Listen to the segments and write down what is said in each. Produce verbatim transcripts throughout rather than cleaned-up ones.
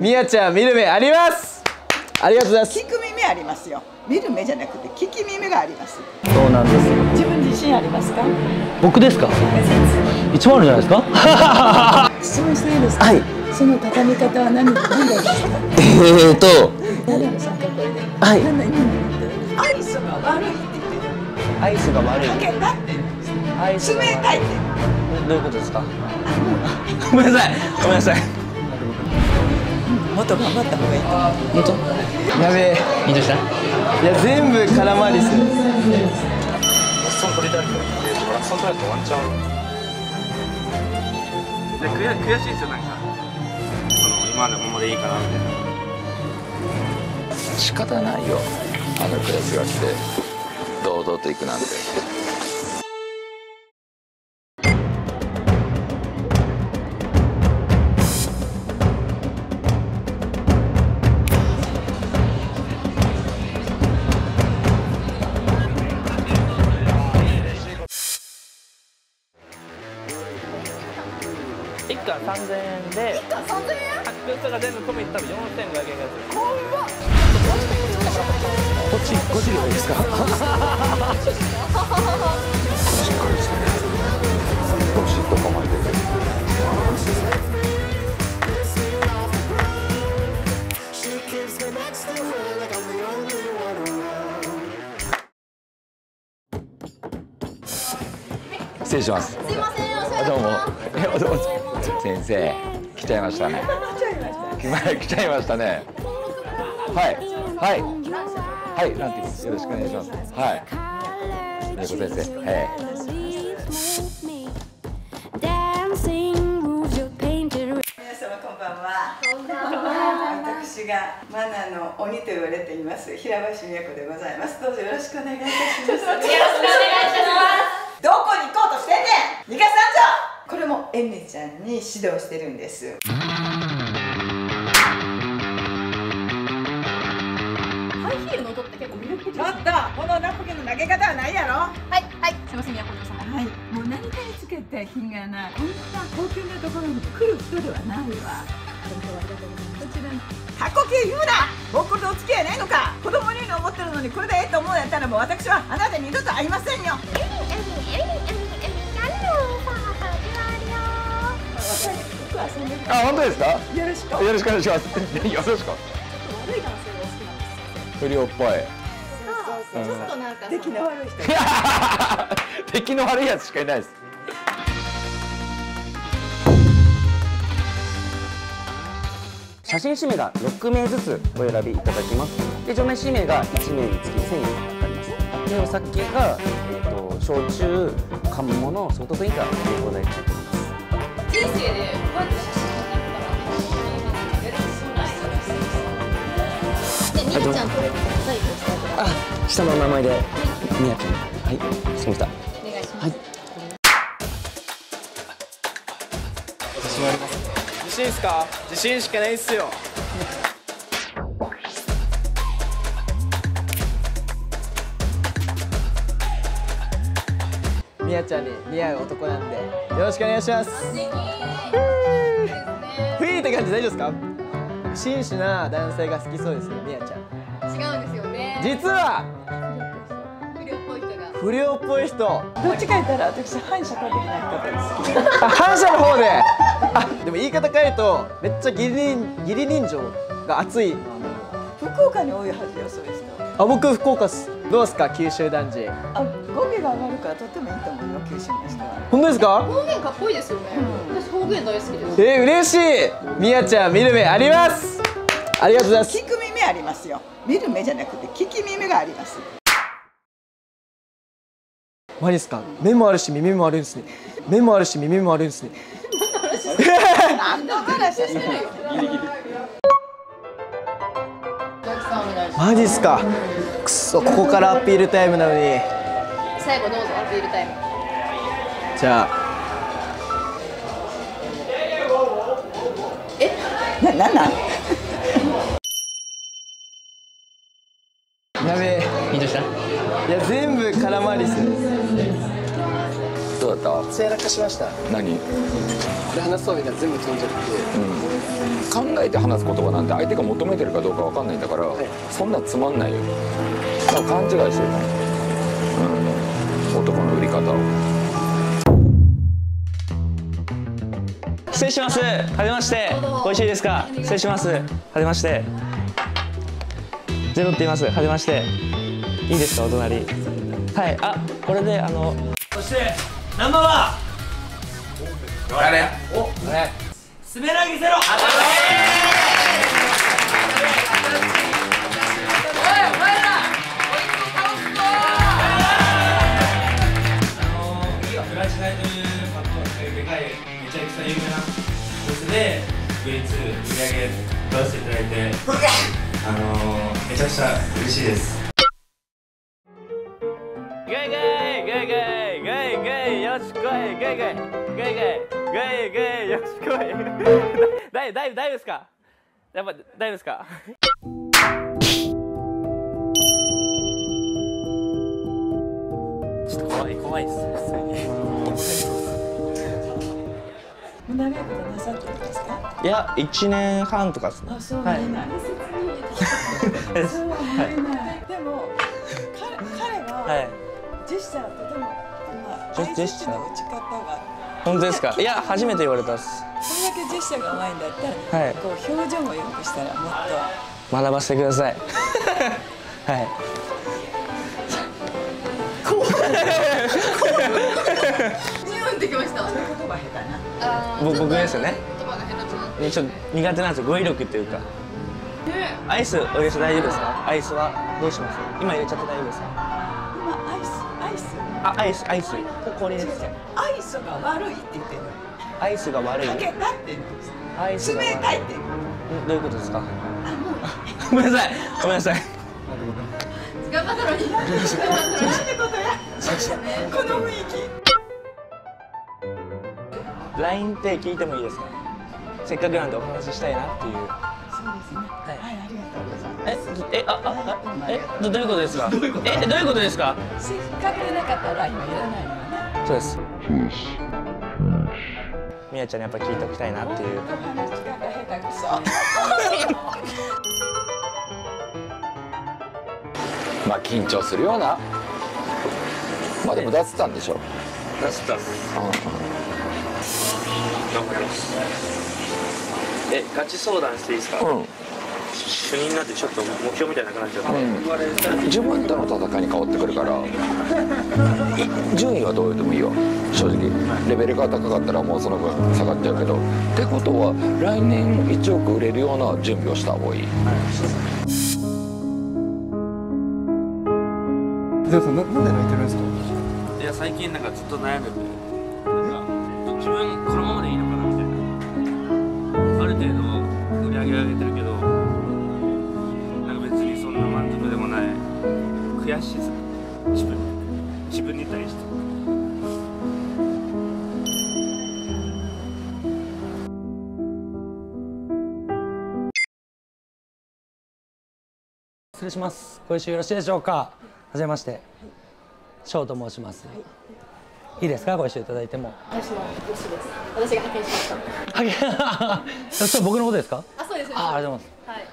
みやちゃん見る目あります。ありがとうございます。聞く耳ありますよ。見る目じゃなくて聞き耳があります。そうなんです。自分自信ありますか？僕ですか？一番あるじゃないですか。質問していいですか？はい。その畳み方は何なんですか？えーと誰のさんかこれで、はい、何の意味なんだ？アイスが悪いって言ってる。アイスが悪い。かけたってアイスが悪い。冷たいってどういうことですか？ごめんなさい、ごめんなさい。もっと頑張った方がいいと思う。本当？やべえ。緊張した？いや全部空回りする。ラストン取りたい。ラストン取りたい。ワンチャン。で悔悔しいですよなんか。その今のままでいいかなみたいな。仕方ないよ。あのクラスが来て堂々と行くなんて。いっかんさんぜんえんで発表が全部込み多分よんせんごひゃくえんぐらいです。こっちごじゅう円ですか？しっかりしてね。どしっと構えてる。失礼します。すいません。どうも。先生、来ちゃいましたね。来ちゃいましたね。はい、はい、はい、ランティです。よろしくお願いします。はい。レイコ先生、はい。皆様こんばんは。こんばんは。私がマナーの鬼と言われています平林美也子でございます。どうぞよろしくお願いいたします。よろしくお願いします。どこに行こうとしてんねん。逃がさんぞ。これもエミちゃんに指導してるんです。ハイヒールの音って結構魅力的。ちょっとこのナプキンの投げ方はないやろ。はいはい、すいません宮本様。はい、もう何かにつけて品がない。こんな高級なところに来る人ではないわ。本当はありがとうございます。こちらに過去形言うな。僕とお付き合いないのか。子供に思ってるのにこれでええと思うやったらもう私はあなたに二度と会いませんよ。エミエミエミエミあ、本当ですか？よろしく。よろしくお願いします。よろしく。悪い男性が好きなんです。不良っぽい。そうそうそう。ちょっとなんか。出来の悪い人。出来の悪いやつしかいないです。写真指名がろく名ずつお選びいただきます。で、除名指名がいち名につきせんえんかかります。で、お酒がえっと焼酎、缶物、ソフトドリンクがございます。人生でこうやって写真になったらやる気そうな人です。で、みやちゃんと最後したいとか。あ、下の名前でみやちゃん。はい、しました。お願いします。はい。自信あります。自信ですか？自信しかないっすよ。みやちゃんに似合う男なんでよろしくお願いします。フィーって感じ大丈夫ですか？紳士な男性が好きそうですよみやちゃん。違うんですよね。実は不良っぽい人が不良っぽい人。どっちか言ったら私反社会的な方です。反社の方で。あ、でも言い方変えるとめっちゃ義理義理人情が熱い。福岡に多いはずよそういう人。あ、僕福岡っす。どうですか九州男児。あ、語尾が上がるからとってもいいと思うよ九州の人は。本当ですか？方言かっこいいですよね。うん、私方言大好きです。えー、嬉しい。みやちゃん見る目あります。ありがとうございます。聞く耳ありますよ。見る目じゃなくて聞き耳があります。マジですか？目もあるし耳もあるんですね。目もあるし耳もあるんですね。何の話してるよ。マジっすか？くそ、ここからアピールタイムなのに。最後どうぞアピールタイム。じゃあえ、な、なんなん？やべえ。緊張した？いや全部空回りする。どどうだった？やらかしました。何？これ話そうみたいな全部飛んじゃって、うん、考えて話す言葉なんて相手が求めてるかどうかわかんないんだから、はい、そんなつまんないよ。なんか勘違いしてる、うん、男の売り方を。失礼します。はじめまして。おいしいですか。失礼します。はじめまして。ゼロって言います。はじめまして。いいですかお隣。はい。あ、これであの。そしてナンバーワン。誰？お、誰？すべらぎゼロ。有名なブースで ブイツー 売り上げ出していただいてあのー、めちゃくちゃ嬉しいです。ガイガイガイガイガイガイよしこいガイガイガイガイガイよしこいだいだいだいですか。やっぱだいですか。ちょっと怖い怖いですね。長いことなさってるんですか。いや、一年半とかですね。あ、そうなんだ。でも、彼はジェスチャーとても今ジェスチャーの打ち方が本当ですか。いや、初めて言われたっす。これだけジェスチャーが上手いんだったら、こう表情も良くしたらもっと学ばせてください。はい。怖い。できました。言葉下手な。僕ですよね。言葉が下手な。ちょっと苦手なんですよ。語彙力っていうか。アイスお入れして大丈夫ですか。アイスはどうします。今入れちゃって大丈夫ですか。今アイスアイス。あアイスアイス。これです。アイスが悪いって言ってる。アイスが悪い。かけたって言ってます。アイスが悪い。冷たいって。どういうことですか。ごめんなさい。ごめんなさい。頑張ったのに。なんてことや。この雰囲気。ライン って聞いてもいいですか。せっかくなんでお話ししたいなっていう。そうですね。はい、ありがとうございます。え、え、あ、あ、え、どういうことですか。え、どういうことですか。せっかくなかったら ライン はいらないのね。そうです。みやちゃんにやっぱ聞いておきたいなっていう。話し方下手くそ。まあ緊張するような。まあでも出せたんでしょう。出せた。え、ガチ相談していいですか。うん、主任になってちょっと目標みたいなくなっちゃって、うん、自分との戦いに変わってくるから順位はどうでもいいよ正直。レベルが高かったらもうその分下がっちゃうけど。ってことは来年いちおく売れるような準備をした方がいい。じゃあなんで泣いてるんですか。いや最近なんかずっと悩んでて、自分このままでいいのかなみたいな。ある程度売り上げ上げてるけどなんか別にそんな満足でもない悔しいさ自分自分に対して。失礼します。ご一緒よろしいでしょうか。はじめまして翔と申します。はい、いいですか、ご一緒いただいても。私の弟子です。私が派遣しました。派遣。それ僕のことですか。あ、そうです。あ、ありがとうございます。はい。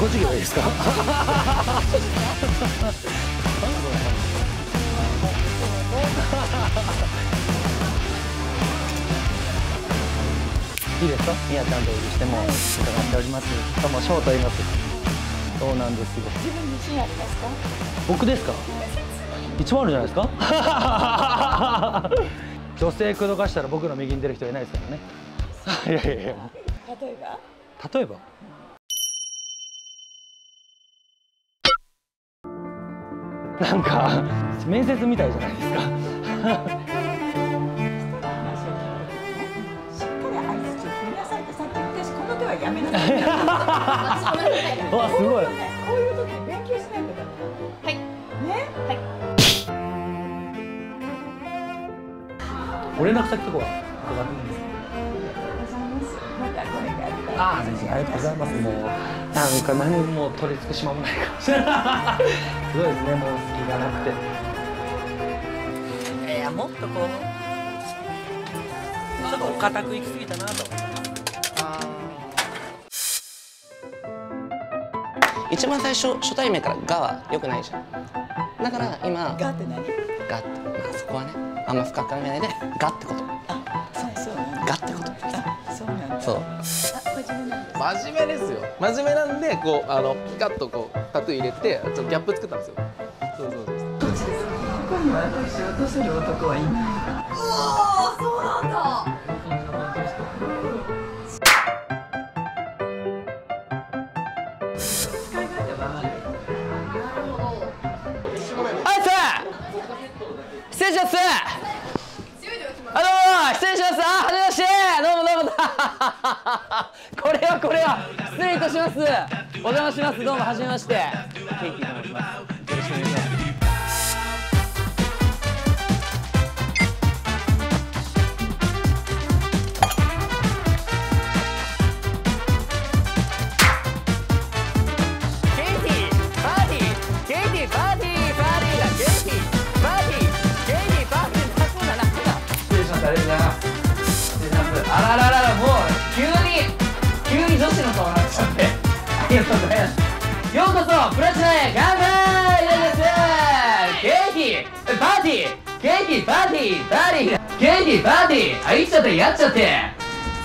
ご授業ですか。いいですか。みやちゃんとお呼びしても伺っております。どうも翔と言います。そうなんですよ。自分自信ありますか。僕ですか。一番あるじゃないですか。女性口説かしたら僕の右に出る人はいないですからね。いやいやいや。例えば。例えば。なんか面接みたいじゃないですか。やめなさい。わ、すごい。こういう時勉強しないとダメ。はい。ね。はい。俺の先とこは。またこれがありがとうございます。もうなんか何も取り付く島もないかもしれない。すごいですね。もう隙がなくて。いや、もっとこう。ちょっとお堅くいきすぎたなと。一番最初初対面から「が」は良くないじゃん。だから今「が」って何？「が」ってまあそこはねあんま深く考えないで「が」ってこと。あ、そうそう。がってこと。あ、そうなんだ。そう。あ、真面目ですよ。真面目なんでこうあのガッとこうタトゥー入れてちょっとギャップ作ったんですよ。そうそうそう。ここに私を落とせる男はいない。おお、そうなんだ。失礼します。あ、どうも、失礼します。あ、はじめまして。どうもどうも。これはこれは失礼いたします。お邪魔します。どうもはじめまして。ケイティと申します。よろしくお願いします。ケイティパーティー、ケイティパーティー。ありがとうございます。あらららら、もう急に急に女子の顔になっちゃってありがとうございます。ようこそプラチナへ乾杯です。ケイティパーティー、ケイティパーティー、パーティー、ケイティパーティー。あ、いっちゃってやっちゃって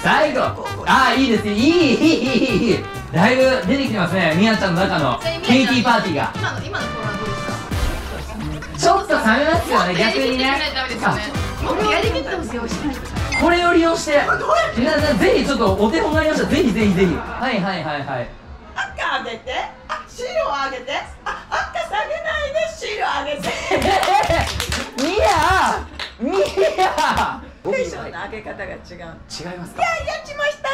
最後。あ、いいですね。いいいいいいいいだいぶ出てきてますね。みやちゃんの中のケイティパーティーが。今の今のコーナーどうですか？ちょっと冷めますよね、逆にね。これを利用して皆さんぜひちょっとお手本がありましたらぜひぜひぜひ。はいはいはいはい。赤あげて、あ、白あげて、あ、赤下げないで白あげて。ミヤミヤテンションの上げ方が違う。違いますか？いや、やっちました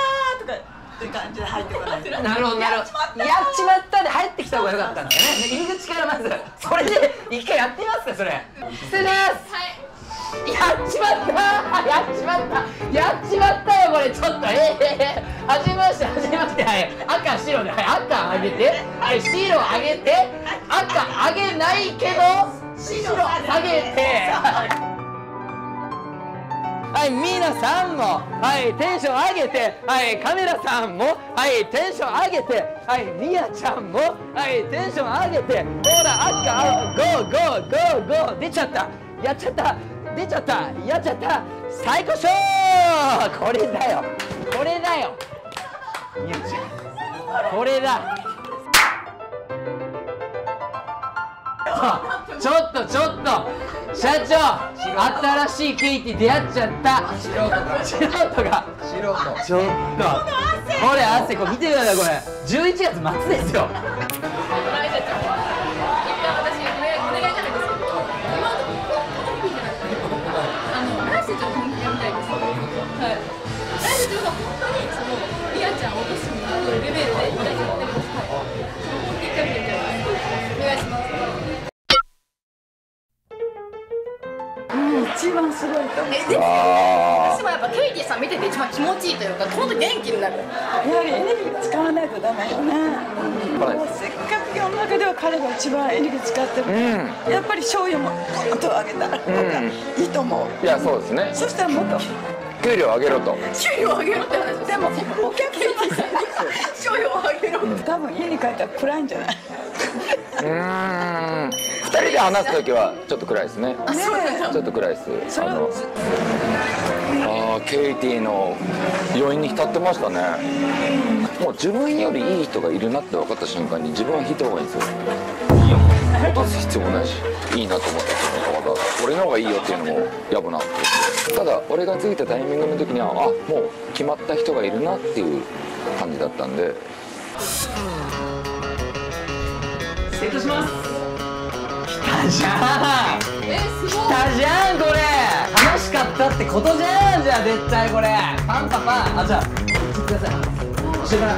ーとかって感じで入ってこない。なるほどなるほど。やっちまったで入ってきた方が良かったんだね。入り口からまずそれで一回やってみますかそれ。失礼です。はい。やっちまったー、やっちまった、やっちまったよこれちょっと。ええー、はじめましてはじめまして。はい、赤白で、はい、赤あげて、はい、白あげて、赤あげないけど白あげて、はい皆さんも、はい、テンション上げて、はい、カメラさんも、はい、テンション上げて、はい、みやちゃんも、はい、テンション上げて、ほら赤ゴーゴーゴーゴー出ちゃった、やっちゃった、出ちゃった、やっちゃった、最高賞。これだよ、これだよ。みやちゃん、これだ。ちょっとちょっと、社長、新しいケイティ出会っちゃった。素人が、素人が、素人。ちょっと、これ汗、これ見てください、これ、じゅういちがつ末ですよ。一番すごいと思う。え、でも私もやっぱケイティさん見てて一番気持ちいいというか、本当元気になる。やはりエネルギー使わないとダメよね。もうせっかく世の中では彼が一番エネルギー使ってる。やっぱり醤油もとあげたらいいと思う。いや、そうですね。そしたらもっと給料上げろと。給料上げろって話。でもお客さんに醤油を上げろって。多分家に帰ったら暗いんじゃない。うん。二人で話すときはちょっと暗いですね。ちょっと暗いです。あの、あー、ケイティの余韻に浸ってましたね。もう自分よりいい人がいるなって分かった瞬間に自分は引いた方がいいんですよ。いや、落とす必要もないし、いいなと思った人の方が俺の方がいいよっていうのもやぶなって。ただ俺が着いたタイミングの時にはあ、もう決まった人がいるなっていう感じだったんで。失礼いたします。来たじゃん、来たじゃん、これ楽しかったってことじゃん。じゃあ絶対これパンパパン、あ、じゃあこっちください。ちら。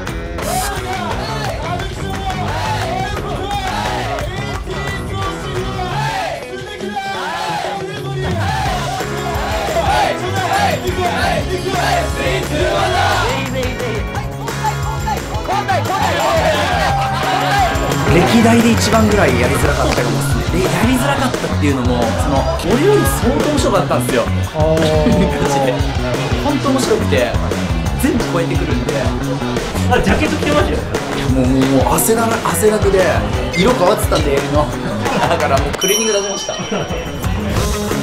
歴代で一番ぐらいやりづらかったかもですね。でやりづらかったっていうのも、その俺より相当面白かったんですよ。マジで本当面白くて、全部超えてくるんで。あ、ジャケット着てましたよ。もうもうもう汗だら汗だくで色変わってたんで、のだからもうクリーニング出しました。